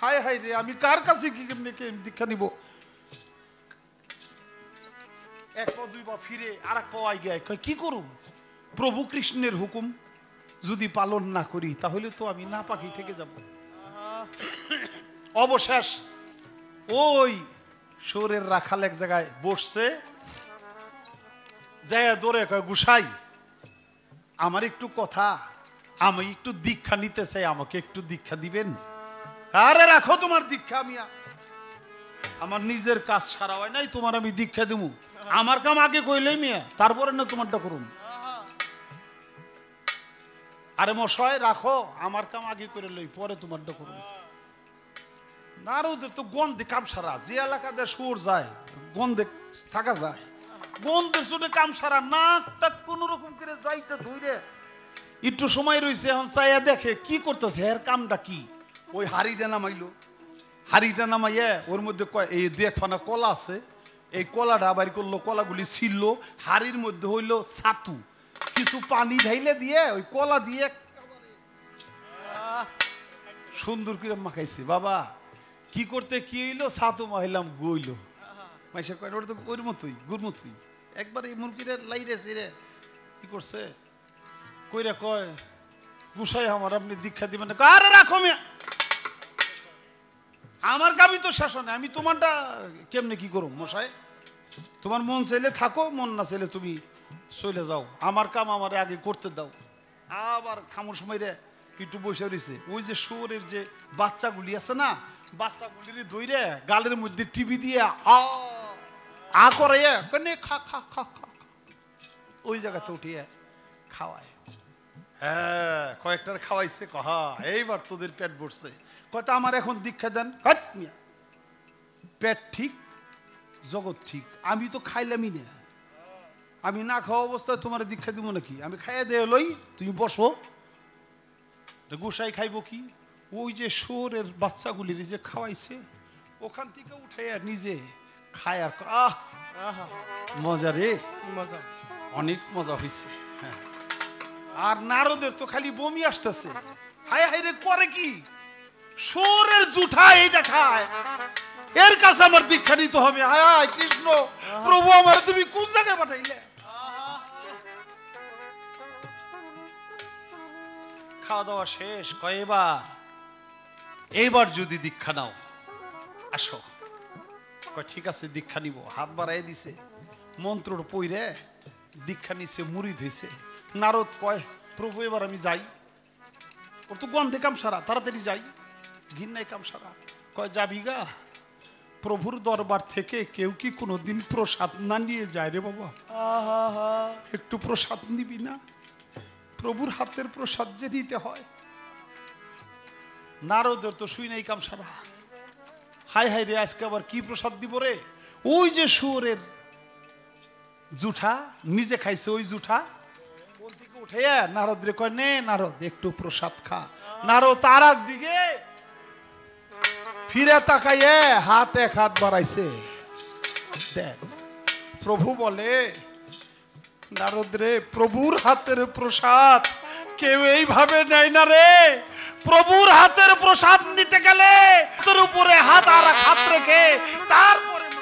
हाय हाय रे आमी कार कासे की केमने के दीक्षा निब एक पा दुई पा फिरे आरेक पा आगे कय की करूं प्रभु कृष्णेर हुकुम जदि पालन ना करी ताहले तो आमी ना पाकी थेके जाब अवशेष ओई शोरेर राखाल एक जायगाय बससे जाया दौड़े कय गुसाई आमार एकटु कथा आमी एकटु दीक्षा निते चाइ आमाके एकटु दीक्षा दिबेन আরে রাখো তোমার দীক্ষা মিয়া আমার নিজের কাজ সারা হয় নাই তোমার আমি দীক্ষা দেবো আমার কাম আগে কইলেই মিয়া তারপরে না তোমারটা করুন আরে মশাই রাখো আমার কাম আগে করে লই পরে তোমারটা করুন নারদের তো গন্ধে কাম সারা যে এলাকাতে সুর যায় গন্ধে থাকা যায় গন্ধে শুনে কাম সারা নাকটা কোন রকম করে যাইতে ধুইরে একটু সময় রইছে এখন চাইয়া দেখে কি করতেছে এর কামটা কি ওই হাড়িটা নামাইলো হাড়িটা নামাইয়া ওর মধ্যে এই দু একখানা কলা আছে এই কলাটা বাইর করলো কলাগুলি ছিললো হাড়ির মধ্যে হইলো ছাতু কিছু পানি ঢাইলে দিয়ে ওই কলা দিয়ে সুন্দর করে মাখাইছে বাবা কি করতে কি হইলো ছাতু মাইলাম গইলো মাইসা কয় ওটা তো ওর মতোই গুর মতোই একবার এই মুরগিটা লাইরে ছিঁড়ে কি করছে কইরা কয় গুসাই আমার আপনি দীক্ষা দিবেন না আরে রাখো মিয়া আমার কামই তো শাসনে আমি তোমারটা কেমনে কি করব মশাই তোমার মন চাইলে থাকো মন না চাইলে তুমি চলে যাও আমার কাম আমারে আগে করতে দাও আবার খামোশ মাইরে একটু বসে রইছে ওই যে শুয়োরের যে বাচ্চাগুলি আছে না বাচ্চাগুলির দইরে গালের মধ্যে টিভি দিয়ে আ আ করে কেনে খা খা খা খা ওই জায়গাতে উঠিয়ে খাওয়ায় হ্যাঁ কয়েকটার খাওয়াইছে কহা এইবার তোদের পেট ভরছে কত আমার এখন দীক্ষা দেন কত মিয়া পেট ঠিক জগৎ ঠিক আমি তো খাইলামই না আমি না খাওয়া অবস্থায় তোমার দীক্ষা দিব নাকি আমি খাইয়ে দে লই তুমি বসো গোসাই খাইব কি ওই যে শুয়োরের বাচ্চাগুলির যে খাওয়াইছে ওখান থেকে উঠাইয়া নিজে খায় আর আহ মজা রে মজা অনেক মজা হয়েছে হ্যাঁ আর নারদের তো খালি বমি আসতেছে হায় হায় রে করে কি শুয়োরের জুঠা এটা খায় এর কাছে আমার দীক্ষা নিতে হবে হায় কৃষ্ণ প্রভু আমার তুমি কোন জায়গায় পাঠাইলে खावा दावा शेष कयबार एबार जदि दीक्षा नाओ आसो ठीक आछे दीक्षा निब हाथ बाड़ाय दिछे मंत्र पइरे दीक्षा निछे मुरिद हइछे नारद कय प्रभु एबार आमि जाई ओर तो गन्धे काम सारा ताड़ाताड़ि जाई घिन्नाय काम सारा कय जाबि गा प्रभुर दरबार थेके केउ कि कोनोदिन प्रसाद ना निये जाय रे बाबा आहा हा एकटु प्रसाद निबि ना प्रभुर हातेर प्रसाद जे दिते हय नारदर तो शुई नाई काम सारा हाय हाय रे आजके आबार कि प्रसाद दिब रे ओई जे शुरेर जुठा निजे खाइछे ओई जुठा बोलतिके उठाया नारद रे कय ने नारद एकटु प्रसाद खा नारद ताराक दिके फिरे ताकाये हाथ एक हाथ बाड़ाइछे देख प्रभु बोले नारद रे प्रभुर हाथेर प्रसाद केउ एइभावे नेय ना रे प्रभुर हाथेर प्रसाद निते गेले तार उपरे हाथ आरा हाथ रेखे तारपरे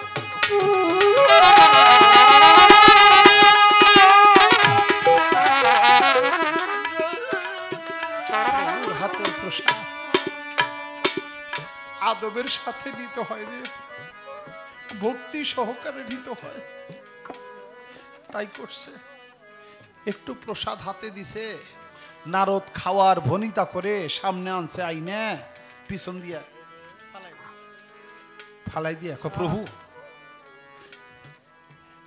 प्रभुर हाथेर प्रसाद आदबेर साथे निते हय रे भक्ति सहकारे निते हय ताई करछे एकटु प्रसाद हाथे दिछे नारद खावार भनिता करे सामने आनছে আইনে পিছন দিয়া ফালাই দিয়া কয় প্রভু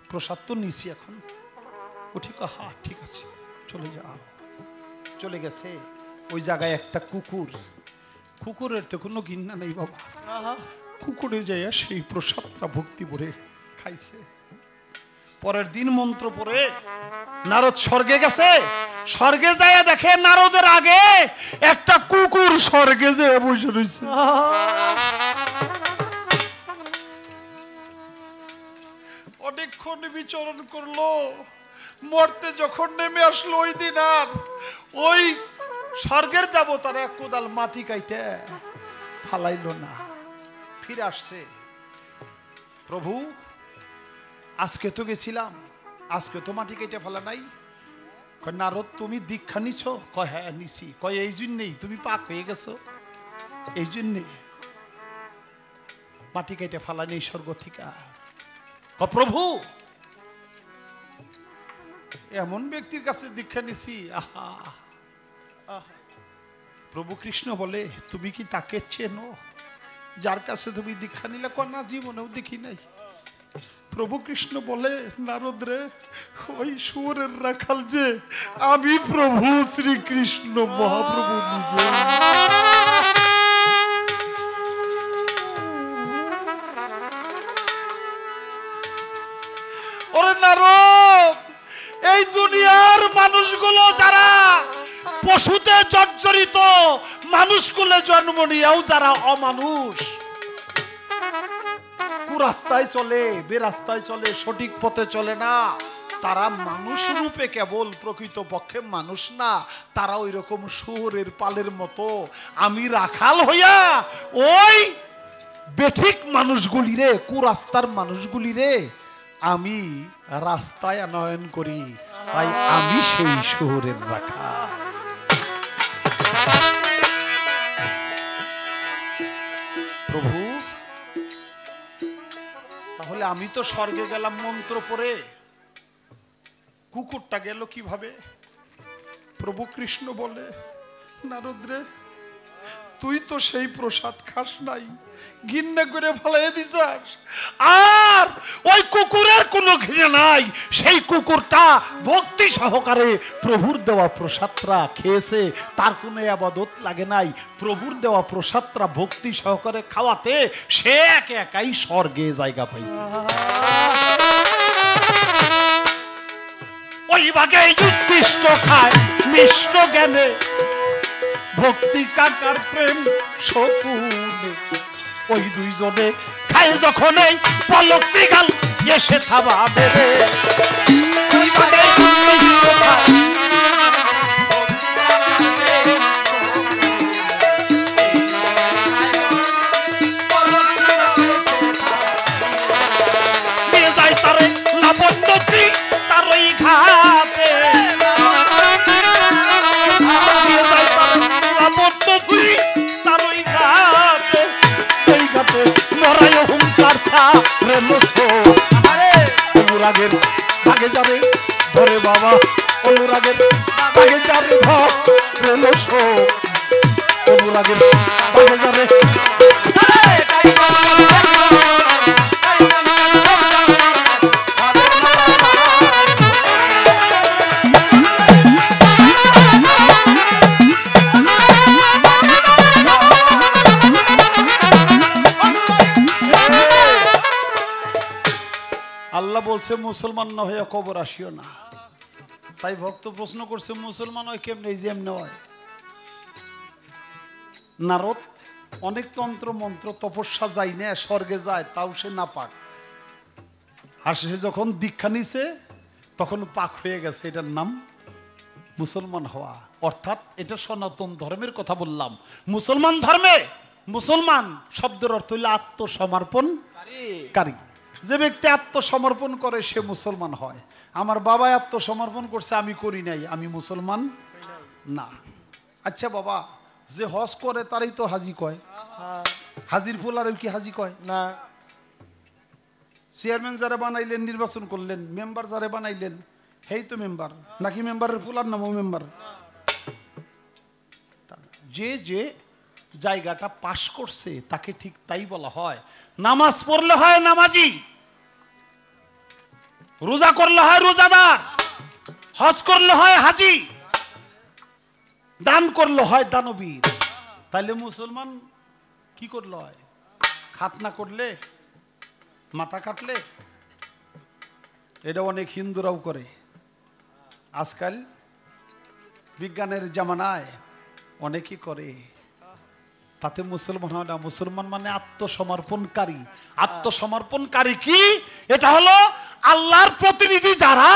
প্রসাদ তো নিছি এখন উঠি কয় হ্যাঁ ঠিক আছে চলে যাও চলে গেছে ওই জায়গায় একটা কুকুর কুকুরের তো কোনো ঘৃণা নাই বাবা কুকুরে যাইয়া সেই প্রসাদটা ভক্তি ভরে খাইছে পরের দিন মন্ত্র পড়ে নারদ স্বর্গে গেছে স্বর্গে যায় দেখে নারদের আগে একটা কুকুর স্বর্গে যে বসে রইছে অনেকক্ষণ বিচরণ করলো মরতে যখন নেমে আসলো ওই দিন আর ওই স্বর্গের দেবতারা এক কোদাল মাটি কাইটে ফালাইলো না ফিরে আসছে প্রভু আজকে তো গেছিলাম আজকে তো মাটি কেটে ফেলা নাই কয় নারদ তুমি দীক্ষা নিছো কয় হ্যাঁ নিছি কয় এই জন্যই তুমি পাক হয়ে গেছো এই জন্য মাটি কেটে ফেলা নেই স্বর্গ থেকে কয় প্রভু এমন ব্যক্তির কাছে দীক্ষা নিছি আহা প্রভু কৃষ্ণ বলে তুমি কি তাকে চেনো যার কাছে তুমি দীক্ষা নিলে কয় না জীবনেও দেখি নাই प्रभु कृष्ण बोले नारद रे ओई सुर रखल जे आमी प्रभु श्री कृष्ण महाप्रभु निजे ओरे नारद एई दुनियार मानुषगुलो जारा पशुते जर्जरित मानुषकुले जन्म नियाओ जारा अमानुष रास्ताय चले बेरास्ताय चले सठीक पथे चले ना तारा मानुष रूपे केवल प्रकृत पक्षे मानुष ना तारा ओई रकम शुरेर पालेर मतो आमी राखाल होया ओई बेठिक मानुषगुली रे कुरास्तार मानुषगुली रे आमी रास्ताय आनयन करी ताई आमी सेई शुरेर राखाल प्रभु আমি তো স্বর্গে গেলাম মন্ত্র পড়ে কুকুরটা গেল কিভাবে প্রভু কৃষ্ণ বলে নারদ রে তুই তো সেই প্রসাদ খাস নাই ঘৃণা করে ফেলে দিছাস আর ওই কুকুরের কোনো ঘৃণা নাই সেই কুকুরটা ভক্তি সহকারে প্রভুর দেওয়া প্রসাদটা খেয়েছে তার কোনো আবাদত লাগে নাই প্রভুর দেওয়া প্রসাদটা ভক্তি সহকারে খাওয়াতে সে একা একাই স্বর্গে জায়গা পাইছে ওই ভাগে উচ্ছিষ্ট খায় মিষ্ট জ্ঞানে भक्ति काकार प्रेम शकुने ओई दुई जने खाए जखने पलक सिगाल एसे थाबा बेरे ओई बाटे सिगोता पलक सिगाल एसे थाबा बेरे जाय तारे लाबन्नती तारई खाते अल्लाह बोलते मुसलमान ना हो कबर आसियो ना ताई भक्त प्रश्न करছে मुसलमान হয় কেমনে এই যেমনে হয় নারদ অনেক তন্ত্র মন্ত্র তপস্যা যায় না স্বর্গে যায় তাও সে না পাক আর সে যখন দীক্ষা নিছে তখন পাক হয়ে গেছে এটার নাম মুসলমান হওয়া অর্থাৎ এটা সনাতন ধর্মের কথা বললাম মুসলমান ধর্মে মুসলমান শব্দের অর্থ হলো আত্মসমর্পণকারী যে ব্যক্তি আত্মসমর্পণ করে সে মুসলমান হয় আমার বাবা আত্মসমর্পণ করছে আমি করি নাই আমি মুসলমান না আচ্ছা বাবা যে হজ করে তারই তো হাজি কয় হাজির ফুলারও কি হাজি কয় না চেয়ারম্যান যারা বানাইলেন নির্বাচন করলেন মেম্বার যারা বানাইলেন হেই তো মেম্বার নাকি মেম্বারের ফুলার নামও মেম্বার যে যে জায়গাটা পাস করছে তাকে ঠিক তাই বলা হয় নামাজ পড়লে হয় নামাজি रोजा करले है रोजादार हज करले है हाजी दान करले है दानवीर ताहले मुसलमान की करले है खतना करले माथा काटले एटा अनेक हिंदुराओ करे आजकल विज्ञानेर जमानाय अनेकेई करे ताते मुसलमान हय ना मुसलमान माने आत्मसमर्पणकारी आत्मसमर्पणकारी की एटा हलो আল্লাহর প্রতিনিধি যারা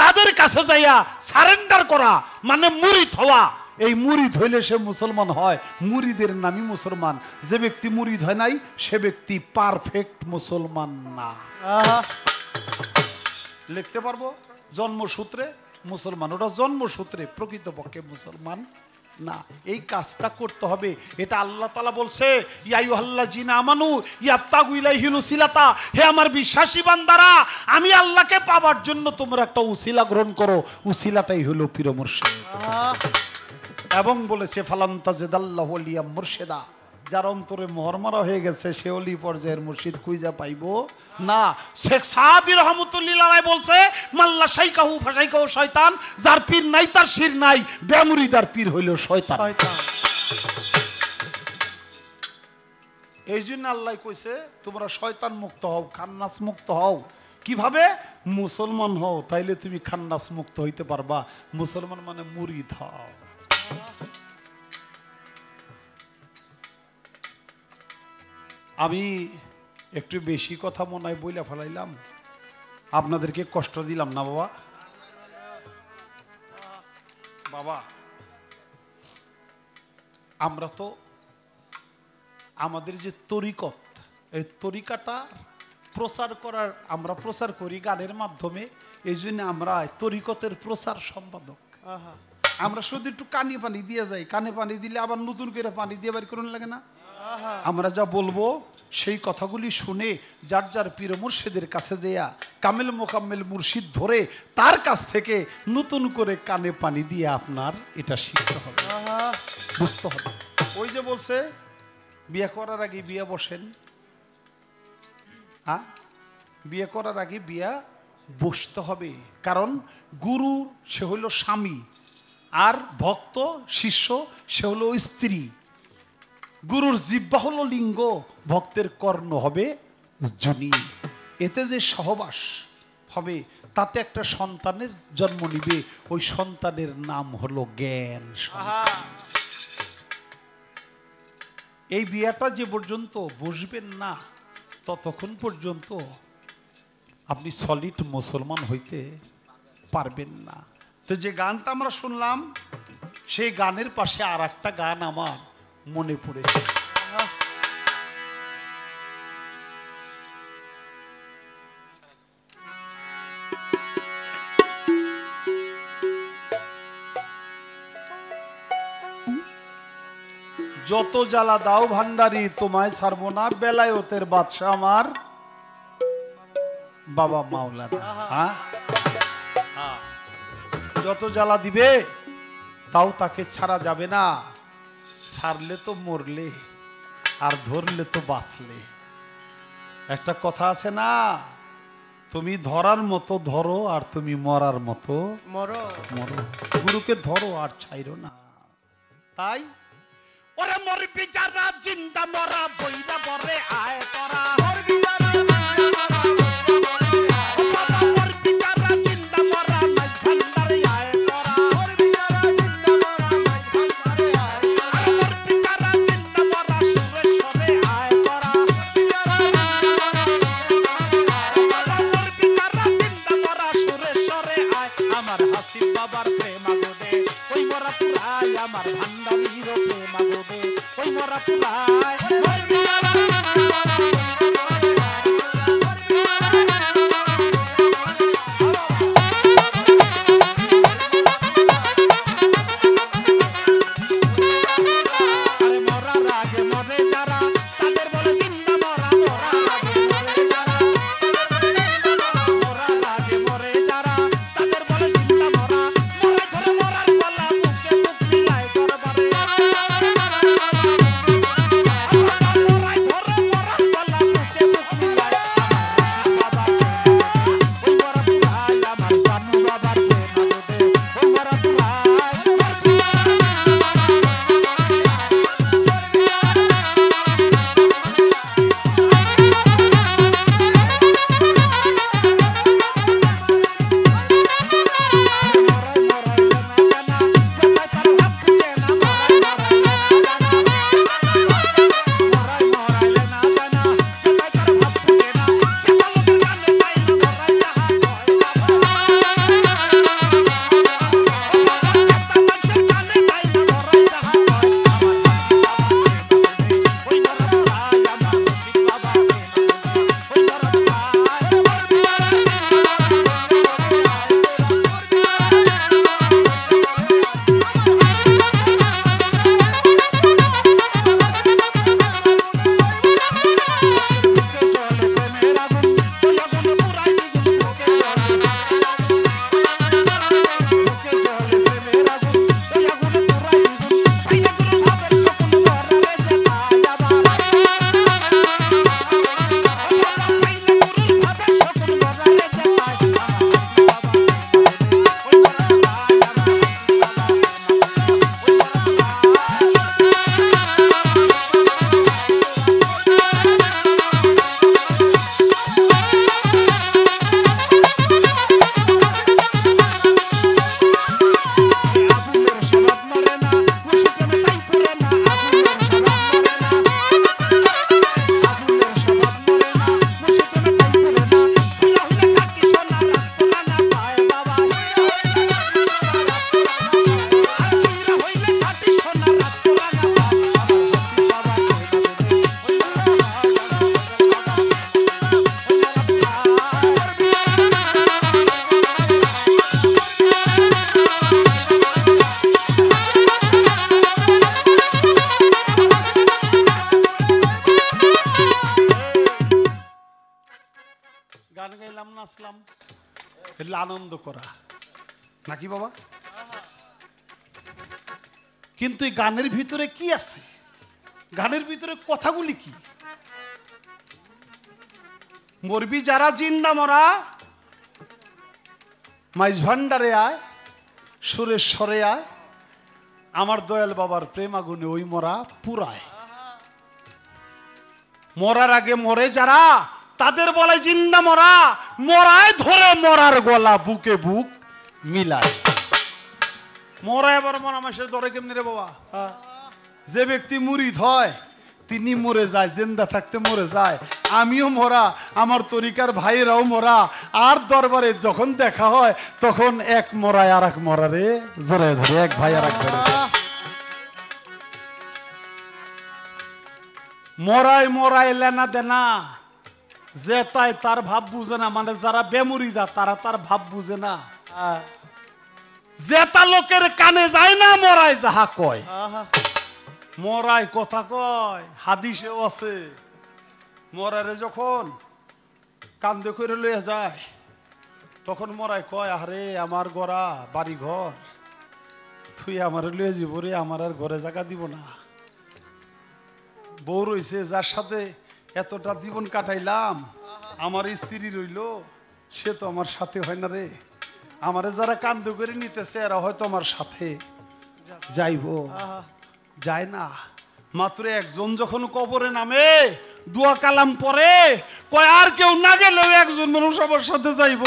তাদের কাছে যাইয়া সারেন্ডার করা মানে মুরিদ হওয়া এই মুরিদ হইলে সে মুসলমান হয় মুরিদের নামই মুসলমান যে ব্যক্তি মুরিদ হয় নাই সে ব্যক্তি পারফেক্ট মুসলমান না লিখতে পারবো জন্মসূত্রে মুসলমান ওটা জন্মসূত্রে প্রকৃত পক্ষে মুসলমান না এই কাজটা করতে হবে এটা আল্লাহ তাআলা বলছে ইয়া আইয়ুহাল্লাযিনা আমানু ইয়াবতাগু ইলাইহিল উসিলাতা হে আমার বিশ্বাসী বান্দারা আমি আল্লাহকে পাওয়ার জন্য তোমরা একটা উসিলা গ্রহণ করো উসিলাটাই হলো পীর মুর্শিদ এবং বলেছে ফালান্তাজিদাল্লাহু লিয়া মুর্শিদা যার অন্তরে মোহরমারা হয়ে গেছে সে ওলি পর্যায়ের মুর্শিদ খুঁজে পাইবো না শেখ সাদি রহমাতুল্লাহ আলাইহি বলছে মাল্লা শাইকাহু ফাশাইকাহু শয়তান যার পীর নাই তার শির নাই বেমুরিদার পীর হইল শয়তান এইজন্য আল্লাহ কইছে তোমরা শয়তান মুক্ত হও খান্নাস মুক্ত হও কিভাবে মুসলমান হও তাইলে তুমি খান্নাস মুক্ত হইতে পারবা মুসলমান মানে মুরিদ হও আমি একটু বেশি কথা মনে হয় বইলা ফেলাইলাম আপনাদেরকে কষ্ট দিলাম না বাবা বাবা আমরা তো আমাদের যে তরিকত এই তরিকাটা প্রচার করার আমরা প্রচার করি গানের মাধ্যমে এই জন্য আমরা তরিকতের প্রচার সম্পাদক আমরা শুধু একটু কানে পানি দিয়ে যাই কানে পানি দিলে আবার নতুন করে পানি দিয়ে বের করুন লাগে না আমরা যা বলবো সেই কথাগুলি শুনে যার যার পীর মুর্শিদের কাছে যাইয়া কামেল মোকাম্মেল মুর্শিদ ধরে তার কাছ থেকে নতুন করে কানে পানি দিয়ে আপনার এটা শিখতে হবে বুঝতে হবে ওই যে বলছে বিয়ে করার আগে বিয়া বসেন হ্যাঁ বিয়ে করার আগে বিয়া বসতে হবে কারণ গুরু সে হলো স্বামী আর ভক্ত শিষ্য সে হলো স্ত্রী গুরুর জিহ্বা হলো লিঙ্গ ভক্তের কর্ণ হবে জনি এতে যে সহবাস হবে তাতে একটা সন্তানের জন্ম নিবে ওই সন্তানের নাম হলো জ্ঞান এই বিয়াটা যে পর্যন্ত বসবেন না ততক্ষণ পর্যন্ত আপনি সলিড মুসলমান হইতে পারবেন না তো যে গানটা আমরা শুনলাম সেই গানের পাশে আর একটা গান আমার মনে পড়েছে যত জ্বালা দাও ভান্ডারি তোমায় ছাড়বো না বেলায়েতের বাদশা আমার বাবা মাওলানা হ্যাঁ যত জ্বালা দিবে তাও তাকে ছাড়া যাবে না ছাড়লে তো মরলে আর ধরলে তো বাঁচলে। একটা কথা আছে না, তুমি ধরার মতো ধরো আর তুমি মরার মতো মরো। গুরুকে ধরো আর ছাইরো না। তাই ওরে মরবি যারা জিন্দা মরা বইরা বরে আয় তোরা মরবি যারা জিন্দা মরা আনন্দ করা নাকি বাবা। কিন্তু এই গানের ভিতরে কি আছে, গানের ভিতরে কথাগুলি কি? মরবি যারা জিন্দা মরা মাইজ ভান্ডারে আয় সুরের স্বরে আয়, আমার দয়াল বাবার প্রেম আগুনে ওই মরা পুরায়। মরার আগে মরে যারা তাদের বলে জিন্দা মরা, মরায় ধরে মরার গলা বুকে বুক মিলায়। মরা এবার মরা মাসের ধরে কেমনি রে বাবা? যে ব্যক্তি মুরিদ হয় তিনি মরে যায়, জিন্দা থাকতে মরে যায়। আমিও মরা, আমার তরিকার ভাইয়েরাও মরা, আর দরবারে যখন দেখা হয় তখন এক মরায় আর এক মরারে জড়ায় ধরে, এক ভাই আর এক ভাই। মরায় মরায় লেনা দেনা, যে তাই তার ভাব বুঝে না, মানে যারা বেমুরিদা তারা তার ভাব বুঝে না। যে তা লোকের কানে যায় না মরায় যাহা কয়, মরায় কথা কয়। হাদিসেও আছে মরারে যখন কান্দে করে লয়ে যায় তখন মরায় কয়, আরে আমার গড়া বাড়ি ঘর তুই আমার লয়ে জীব রে, আমার আর ঘরে জায়গা দিব না। বউ রয়েছে যার সাথে এতটা জীবন কাটাইলাম, আমার স্ত্রী রইলো, সে তো আমার সাথে হয় না রে। আমারে যারা কান্দ করে নিতেছে এরা হয়তো আমার সাথে যাইব, যায় না। মাত্র একজন যখন কবরে নামে দুয়া কালাম পরে কয় আর কেউ না গেলেও একজন মানুষ আমার সাথে যাইব,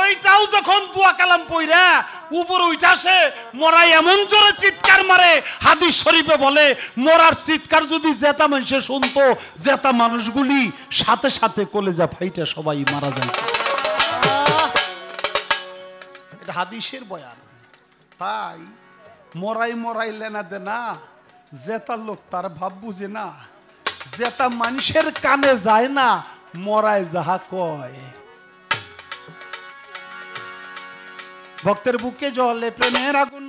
ওইটাও যখন দুয়া কালাম পইরা উপরে উঠে আসে মরা এমন জোরে চিৎকার মারে, হাদিস শরীফে বলে মরার চিৎকার যদি জেতা মানুষে শুনতো, জেতা মানুষগুলি সাথে সাথে কলেজা ফাইটা সবাই মারা যায়। এটা হাদিসের বয়ান। তাই মরাই মরাই লেনা দেনা, জেতা লোক তার ভাব বুঝে না, জেতা মানুষের কানে যায় না, মরায় যাহা কয়। ভক্তের বুকে জ্বলে প্রেমের আগুন,